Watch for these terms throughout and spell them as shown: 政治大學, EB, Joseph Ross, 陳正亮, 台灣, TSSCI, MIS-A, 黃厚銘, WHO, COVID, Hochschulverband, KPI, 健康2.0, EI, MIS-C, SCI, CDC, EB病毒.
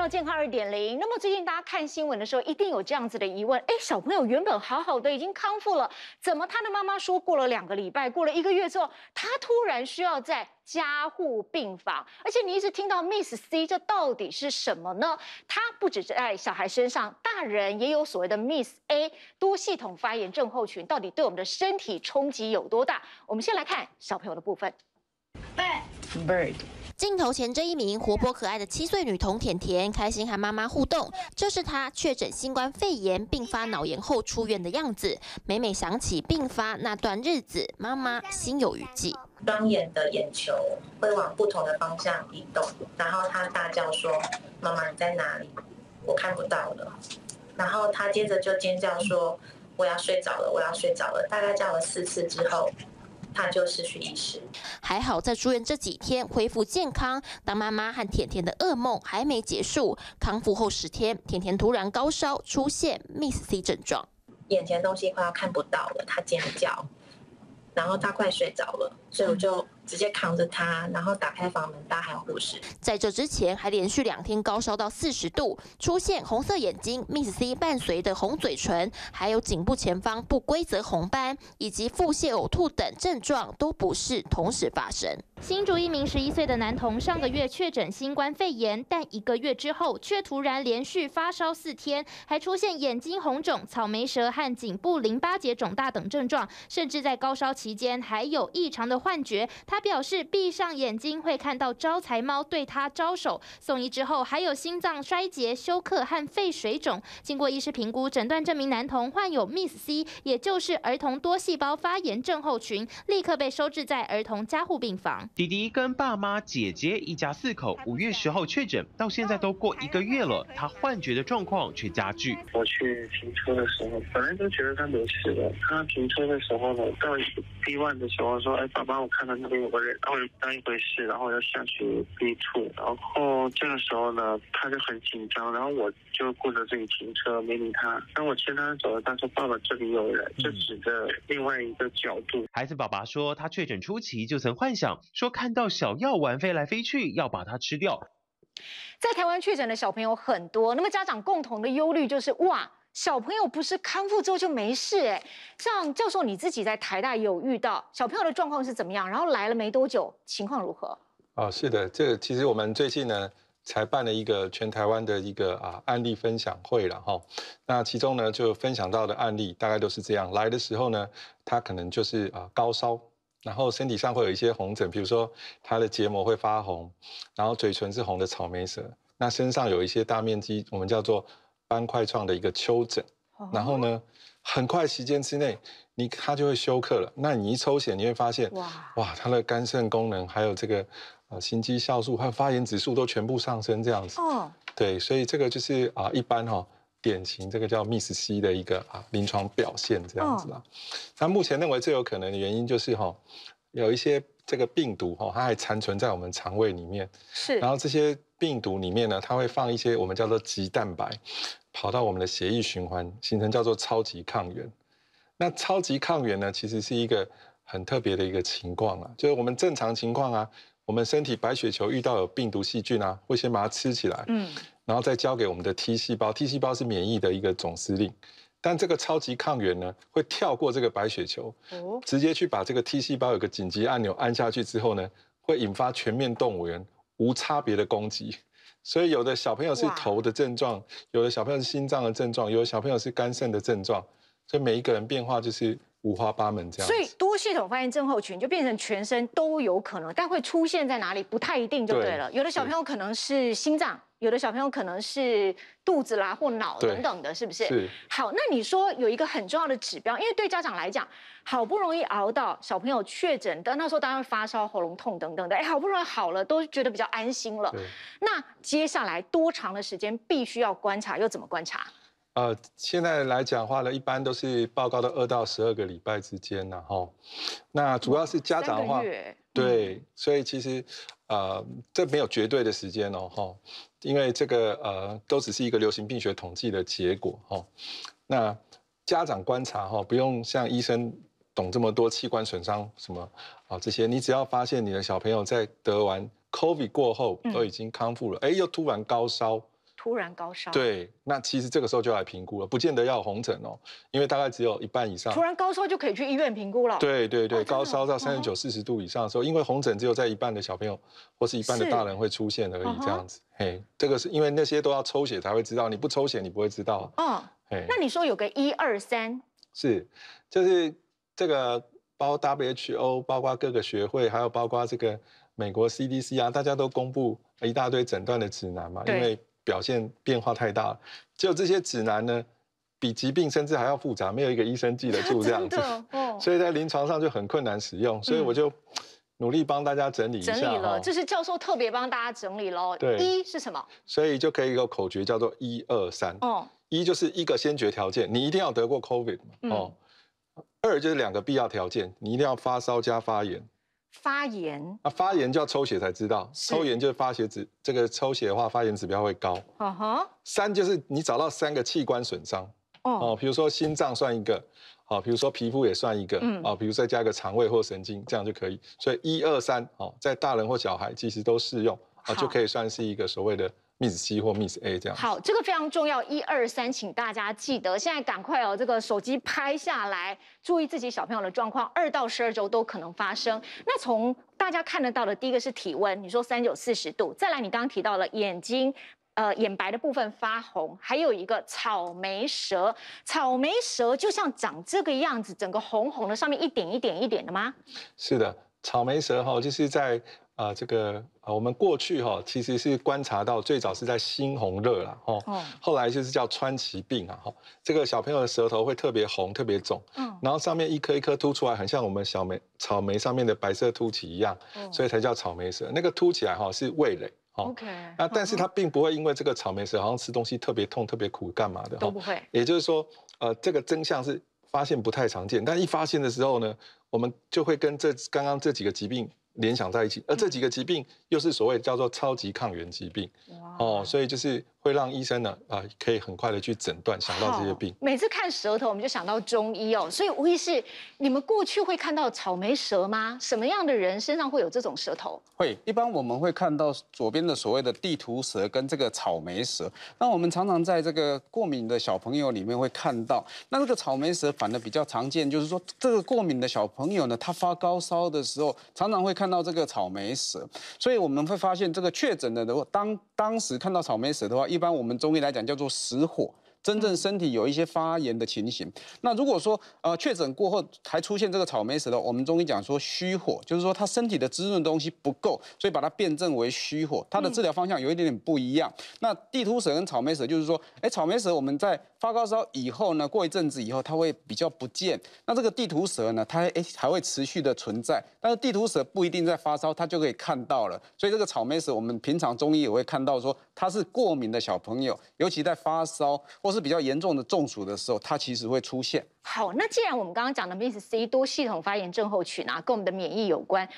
到健康2.0。那么最近大家看新闻的时候，一定有这样子的疑问：哎，小朋友原本好好的，已经康复了，怎么他的妈妈说过了2个礼拜，过了1个月之后，他突然需要在加护病房？而且你一直听到 MIS-C， 这到底是什么呢？它不只是在小孩身上，大人也有所谓的 MIS-A 多系统发炎症候群，到底对我们的身体冲击有多大？我们先来看小朋友的部分。Bird。 镜头前这一名活泼可爱的7岁女童甜甜，开心和妈妈互动。这是她确诊新冠肺炎并发脑炎后出院的样子。每每想起并发那段日子，妈妈心有余悸。双眼的眼球会往不同的方向移动，然后她大叫说：“妈妈，你在哪里？我看不到了。”然后她接着就尖叫说：“我要睡着了，我要睡着了。”大概叫了4次之后。 他就失去意识，还好在住院这几天恢复健康。当妈妈和甜甜的噩梦还没结束，康复后10天，甜甜突然高烧，出现 MIS-C 症状，眼前的东西快要看不到了，她尖叫，然后她快睡着了，所以我就直接扛着她，然后打开房门大喊护士。在这之前还连续2天高烧到40度，出现红色眼睛、MIS-C 伴随的红嘴唇，还有颈部前方不规则红斑，以及腹泻、呕吐等症状都不是同时发生。新竹一名11岁的男童上个月确诊新冠肺炎，但1个月之后却突然连续发烧4天，还出现眼睛红肿、草莓舌和颈部淋巴结肿大等症状，甚至在高烧期间还有异常的幻觉。 他表示，闭上眼睛会看到招财猫对他招手。送医之后，还有心脏衰竭、休克和肺水肿。经过医师评估，诊断这名男童患有 MIS-C， 也就是儿童多细胞发炎症候群，立刻被收治在儿童加护病房。弟弟跟爸妈、姐姐一家4口，5月10号确诊，到现在都过1个月了，他幻觉的状况却加剧。我去停车的时候，本来都觉得他没事了。他停车的时候呢，到B1的时候说：“哎，爸爸，我看到那边。” 有个人，然后当一回事，然后要下去逼处，然后这个时候呢，他就很紧张，然后我就顾着自己停车，没理他。当我牵他走了，他说：“爸爸，这里有人。”就指着另外一个角度。孩子爸爸说，他确诊初期就曾幻想，说看到小药丸飞来飞去，要把它吃掉。在台湾确诊的小朋友很多，那么家长共同的忧虑就是：哇， 小朋友不是康复之后就没事哎，像教授你自己在台大有遇到小朋友的状况是怎么样？然后来了没多久，情况如何？哦，是的，这其实我们最近呢才办了一个全台湾的一个案例分享会了哈。那其中呢就分享到的案例大概都是这样，来的时候呢他可能就是高烧，然后身体上会有一些红疹，比如说他的结膜会发红，然后嘴唇是红的草莓舌，那身上有一些大面积我们叫做 斑块状的一个丘疹，然后呢，很快时间之内，他就会休克了。那你一抽血，你会发现，哇，他的肝肾功能还有这个心肌酵素还有发炎指数都全部上升这样子。哦，对，所以这个就是一般典型这个叫 MIS-C 的一个临床表现这样子啦。那目前认为最有可能的原因就是有一些这个病毒它还残存在我们肠胃里面，是，然后这些病毒里面呢，它会放一些我们叫做棘蛋白， 跑到我们的血液循环，形成叫做超级抗原。那超级抗原呢，其实是一个很特别的一个情况啊，就是我们正常情况啊，我们身体白血球遇到有病毒细菌啊，会先把它吃起来，然后再交给我们的 T 细胞 ，T 细胞是免疫的一个总司令。但这个超级抗原呢，会跳过这个白血球，直接去把这个 T 细胞有个紧急按钮按下去之后呢，会引发全面动物园无差别的攻击。 所以有的小朋友是头的症状，有的小朋友是心脏的症状，有的小朋友是肝肾的症状，所以每一个人变化就是五花八门这样。所以多系统发炎症候群就变成全身都有可能，但会出现在哪里不太一定就对了。对，有的小朋友可能是心脏，有的小朋友可能是肚子啦或脑等等的，是不是？是。好，那你说有一个很重要的指标，因为对家长来讲，好不容易熬到小朋友确诊的，那时候当然发烧、喉咙痛等等的，哎，好不容易好了，都觉得比较安心了。那接下来多长的时间必须要观察，又怎么观察？ 现在来讲话呢，一般都是报告到2到12个礼拜之间，然后，那主要是家长的话，对，所以其实这没有绝对的时间哦，因为这个都只是一个流行病学统计的结果哦。那家长观察不用像医生懂这么多器官损伤什么这些，你只要发现你的小朋友在得完 COVID 过后都已经康复了，哎，又突然高烧。突然高烧。对，那其实这个时候就来评估了，不见得要有红疹哦，因为大概只有一半以上。突然高烧就可以去医院评估了。对对对，哦、高烧到39、40度以上的时候，因为红疹只有在一半的小朋友或是一半的大人会出现而已，这样子。嘿，这个是因为那些都要抽血才会知道，你不抽血你不会知道。嗯，那你说有个1、2、3，是，就是这个。 包括 WHO， 包括各个学会，还有包括这个美国 CDC 啊，大家都公布一大堆诊断的指南嘛，因为表现变化太大了。就这些指南呢，比疾病甚至还要复杂，没有一个医生记得住这样子，哦、所以在临床上就很困难使用。所以我就努力帮大家整理一下。整理了，这是教授特别帮大家整理喽。对，一是什么？所以就可以有口诀叫做1、2、3。哦，一就是一个先决条件，你一定要得过 COVID 哦。 二就是2个必要条件，你一定要发烧加发炎。发炎啊，发炎就要抽血才知道，抽炎就是发血指，这个抽血的话，发炎指标会高。3就是你找到3个器官损伤，哦，比如说心脏算一个，哦，比如说皮肤也算一个，哦，比如再加一个肠胃或神经，这样就可以。所以1、2、3，哦，在大人或小孩其实都适用，啊，就可以算是一个所谓的。 MIS-C 或 MIS-A 这样。好，这个非常重要，1、2、3，请大家记得，现在赶快哦，这个手机拍下来，注意自己小朋友的状况，2到12周都可能发生。那从大家看得到的，第一个是体温，你说39、40度，再来你刚刚提到了眼睛，眼白的部分发红，还有一个草莓舌，草莓舌就像长这个样子，整个红红的，上面一点一点的吗？是的，草莓舌哈，就是在。 这个我们过去哈、其实是观察到，最早是在猩红热啦，后来就是叫川崎病啊，这个小朋友的舌头会特别红、特别肿，然后上面一颗一颗凸出来，很像我们草莓上面的白色凸起一样，所以才叫草莓舌。那个凸起来哈是味蕾。 OK， 那但是它并不会因为这个草莓舌好像吃东西特别痛、特别苦干嘛的都不会。也就是说，这个真相是发现不太常见，但一发现的时候呢，我们就会跟刚刚这几个疾病。 联想在一起，而这几个疾病又是所谓叫做超级抗原疾病，哦，所以就是会让医生呢可以很快的去诊断，想到这些病。每次看舌头，我们就想到中医哦，所以吴医师，你们过去会看到草莓舌吗？什么样的人身上会有这种舌头？会，一般我们会看到左边的所谓的地图舌跟这个草莓舌。那我们常常在这个过敏的小朋友里面会看到，那这个草莓舌反而比较常见，就是说这个过敏的小朋友呢，他发高烧的时候，常常会。 看到这个草莓舌，所以我们会发现这个确诊的，如果当时看到草莓舌的话，一般我们中医来讲叫做实火。 真正身体有一些发炎的情形，那如果说确诊过后还出现这个草莓舌的，我们中医讲说虚火，就是说他身体的滋润东西不够，所以把它辩证为虚火。它的治疗方向有一点点不一样。那地图舌跟草莓舌就是说，草莓舌我们在发高烧以后呢，过一阵子以后它会比较不见。那这个地图舌呢，它还会持续的存在，但是地图舌不一定在发烧，它就可以看到了。所以这个草莓舌我们平常中医也会看到说，它是过敏的小朋友，尤其在发烧。 或是比较严重的中暑的时候，它其实会出现。好，那既然我们刚刚讲的 MIS-C 多系统发炎症候群啊，跟我们的免疫有关，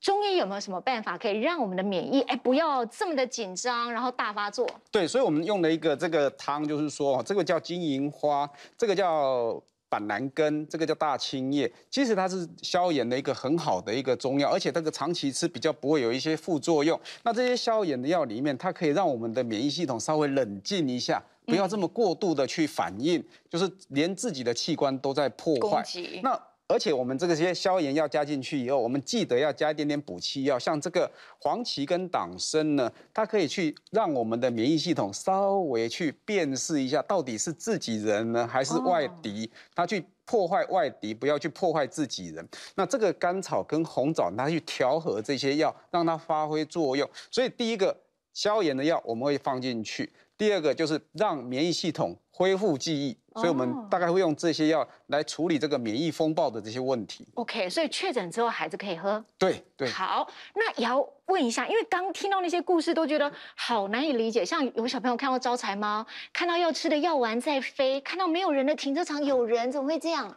中医有没有什么办法可以让我们的免疫不要这么的紧张，然后大发作？对，所以我们用了一个这个汤，就是说这个叫金银花，这个叫。 板蓝根，这个叫大青叶，其实它是消炎的一个很好的一个中药，而且这个长期吃比较不会有一些副作用。那这些消炎的药里面，它可以让我们的免疫系统稍微冷静一下，不要这么过度的去反应，就是连自己的器官都在破坏。那而且我们这些消炎药加进去以后，我们记得要加一点点补气药，像这个黄芪跟党参呢，它可以去让我们的免疫系统稍微去辨识一下，到底是自己人呢还是外敌，它去。 破坏外敌，不要去破坏自己人。那这个甘草跟红枣，它去调和这些药，让它发挥作用。所以第一个消炎的药我们会放进去，第二个就是让免疫系统恢复记忆。所以我们大概会用这些药来处理这个免疫风暴的这些问题。OK， 所以确诊之后孩子可以喝。对。好，那也要问一下，因为刚听到那些故事都觉得好难以理解，像有小朋友看到招财猫，看到要吃的药丸在飞，看到没有人的停车场有人，怎么会这样？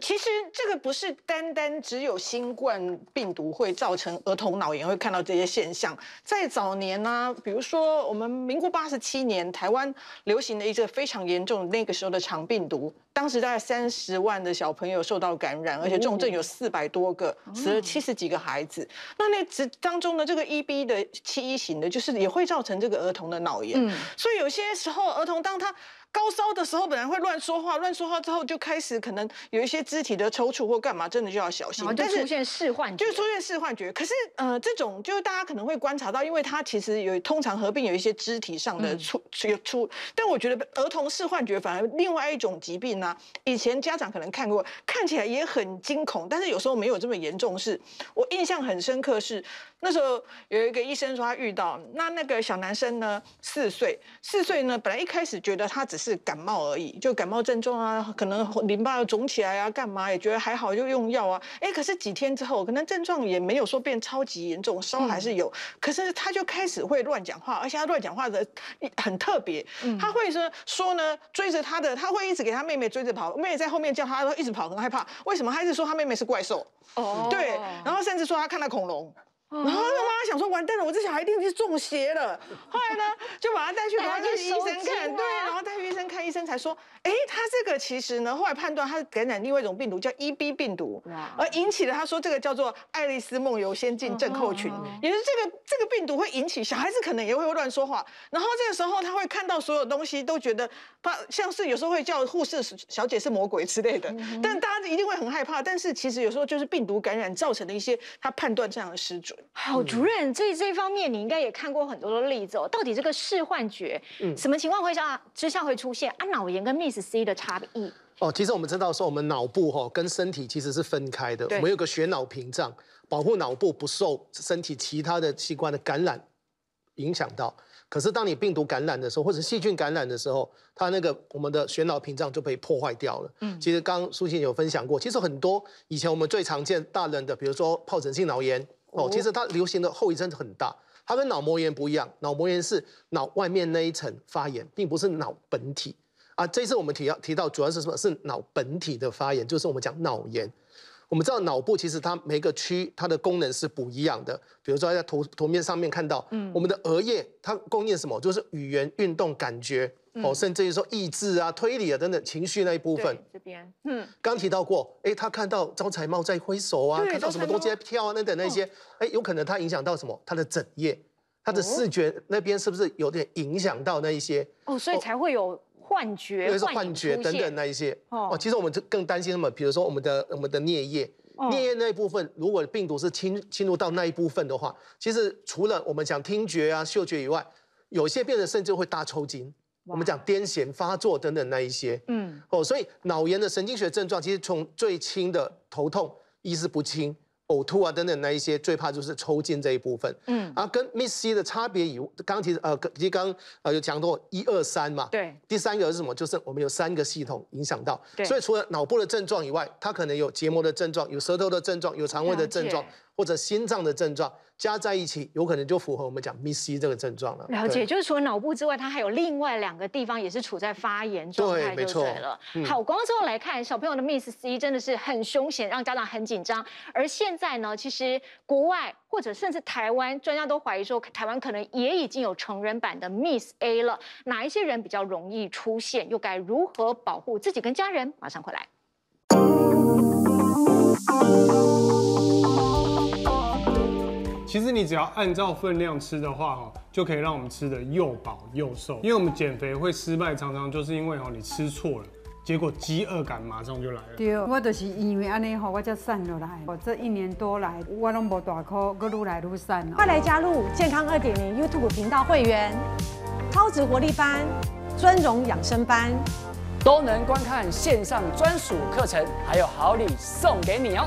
其实这个不是单单只有新冠病毒会造成儿童脑炎会看到这些现象，在早年呢，比如说我们民国87年台湾流行的一个非常严重的那个时候的肠病毒。当时大概30万的小朋友受到感染，而且重症有400多个，死了70几个孩子。那当中呢，这个 EB 的71型的，就是也会造成这个儿童的脑炎。所以有些时候，儿童当他高烧的时候，本来会乱说话，乱说话之后就开始可能有一些肢体的抽搐或干嘛，真的就要小心。然后就出现视幻觉，可是这种就是大家可能会观察到，因为它其实通常合并有一些肢体上的出，但我觉得儿童视幻觉反而另外一种疾病呢，以前家长可能看过，看起来也很惊恐，但是有时候没有这么严重。是我印象很深刻是那时候有一个医生说他遇到那个小男生呢，4岁呢，本来一开始觉得他只是感冒而已，就感冒症状啊，可能淋巴肿起来啊，干嘛也觉得还好，就用药啊。可是几天之后，可能症状也没有说变超级严重，烧还是有，可是他就开始会乱讲话，而且他乱讲话的很特别，他会说呢，追着他的，他会一直给他妹妹追着跑，妹妹在后面叫他，一直跑，很害怕。为什么？他一直说他妹妹是怪兽，对，然后甚至说他看到恐龙。然后妈妈想说完蛋了，我这小孩一定是中邪了。后来呢，就把他带去给医生看，对，然后带去医生看，医生才说，他这个其实呢，后来判断他感染另外一种病毒叫 EB 病毒，而引起了他说这个叫做爱丽丝梦游仙境症候群，也就是这个病毒会引起小孩子可能也会乱说话，然后这个时候他会看到所有东西都觉得，像是有时候会叫护士小姐是魔鬼之类的，但大家一定会很害怕，但是其实有时候就是病毒感染造成的一些他判断上的失准。好，主任，这一方面你应该也看过很多的例子哦。到底这个视幻觉，什么情况之下会出现啊？脑炎跟 MIS-C 的差异哦，其实我们知道说，我们脑部跟身体其实是分开的，我们有个血脑屏障，保护脑部不受身体其他的器官的感染影响到。可是当你病毒感染的时候，或者细菌感染的时候，它我们的血脑屏障就被破坏掉了。其实刚苏欣有分享过，其实很多以前我们最常见大人的，比如说疱疹性脑炎。其实它流行的后遗症很大，它跟脑膜炎不一样，脑膜炎是脑外面那一层发炎，并不是脑本体啊。这次我们提到主要是什么？是脑本体的发炎，就是我们讲脑炎。我们知道脑部其实它每个区它的功能是不一样的，比如说在图面上面看到，我们的额叶它供应什么？就是语言、运动、感觉，甚至于说意志啊、推理啊等等情绪那一部分。这边，刚提到过，他看到招财猫在挥手啊，看到什么东西在跳啊，等等那些，有可能它影响到什么？它的枕叶，它的视觉那边是不是有点影响到那一些？所以才会有幻觉，尤其是幻觉等等那一些。其实我们更担心什么？比如说我们的颞叶。颞叶那一部分，如果病毒是侵入到那一部分的话，其实除了我们讲听觉啊、嗅觉以外，有些病人甚至会大抽筋，我们讲癫痫发作等等那一些。所以脑炎的神经学症状，其实从最轻的头痛、意识不清、呕吐啊等等那一些，最怕就是抽筋这一部分。跟 MIS-C 的差别以外，刚有讲过1、2、3嘛。对。第三个是什么？就是我们有3个系统影响到。所以除了脑部的症状以外，它可能有结膜的症状、有舌头的症状、有肠胃的症状，或者心脏的症状，加在一起，有可能就符合我们讲 MIS-C 这个症状了。了解，就是除了脑部之外，它还有另外2个地方也是处在发炎状态，就对了。好，光之后来看，小朋友的 MIS-C 真的是很凶险，让家长很紧张，而现在呢，其实国外或者甚至台湾专家都怀疑说，台湾可能也已经有成人版的 MIS-A 了。哪一些人比较容易出现？又该如何保护自己跟家人？马上回来。其实你只要按照分量吃的话，就可以让我们吃得又饱又瘦。因为我们减肥会失败，常常就是因为你吃错了。结果饥饿感马上就来了。对，我就是因为安尼我才瘦落来。我这1年多来，我拢无大口，搁愈来愈瘦。快来加入健康2.0 YouTube 频道会员，超值活力班、尊荣养生班，都能观看线上专属课程，还有好礼送给你哦。